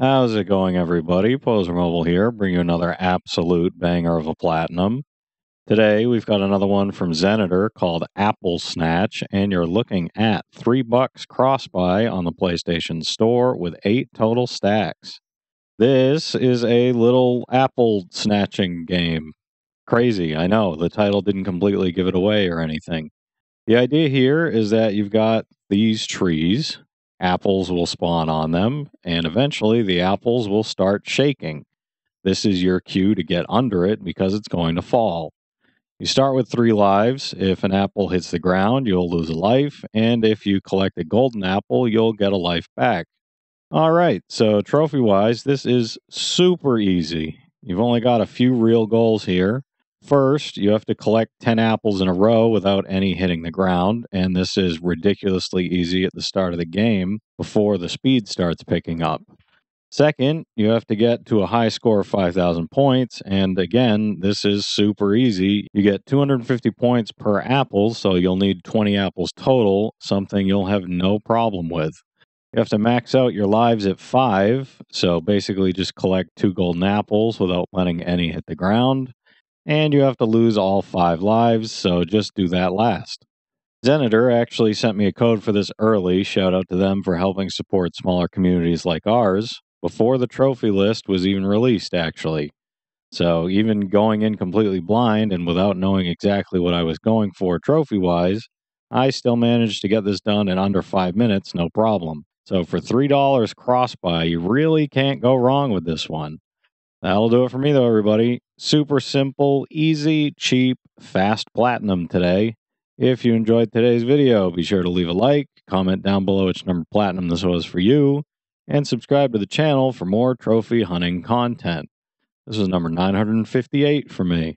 How's it going, everybody? Pozermobil here, bring you another absolute banger of a platinum. Today, we've got another one from Xeneder called Applesnatch, and you're looking at $3 cross-buy on the PlayStation Store with 8 total stacks. This is a little apple snatching game. Crazy, I know. The title didn't completely give it away or anything. The idea here is that you've got these trees. Apples will spawn on them, and eventually the apples will start shaking. This is your cue to get under it because it's going to fall. You start with 3 lives. If an apple hits the ground, you'll lose a life, and if you collect a golden apple, you'll get a life back. All right, so trophy-wise, this is super easy. You've only got a few real goals here. First, you have to collect 10 apples in a row without any hitting the ground, and this is ridiculously easy at the start of the game before the speed starts picking up. Second, you have to get to a high score of 5,000 points, and again, this is super easy. You get 250 points per apple, so you'll need 20 apples total, something you'll have no problem with. You have to max out your lives at 5, so basically just collect 2 golden apples without letting any hit the ground. And you have to lose all 5 lives, so just do that last. Xeneder actually sent me a code for this early. Shout out to them for helping support smaller communities like ours, before the trophy list was even released, actually. So even going in completely blind and without knowing exactly what I was going for trophy-wise, I still managed to get this done in under 5 minutes, no problem. So for $3 cross-buy, you really can't go wrong with this one. That'll do it for me, though, everybody. Super simple, easy, cheap, fast platinum today. If you enjoyed today's video, be sure to leave a like, comment down below which number platinum this was for you, and subscribe to the channel for more trophy hunting content. This is number 958 for me.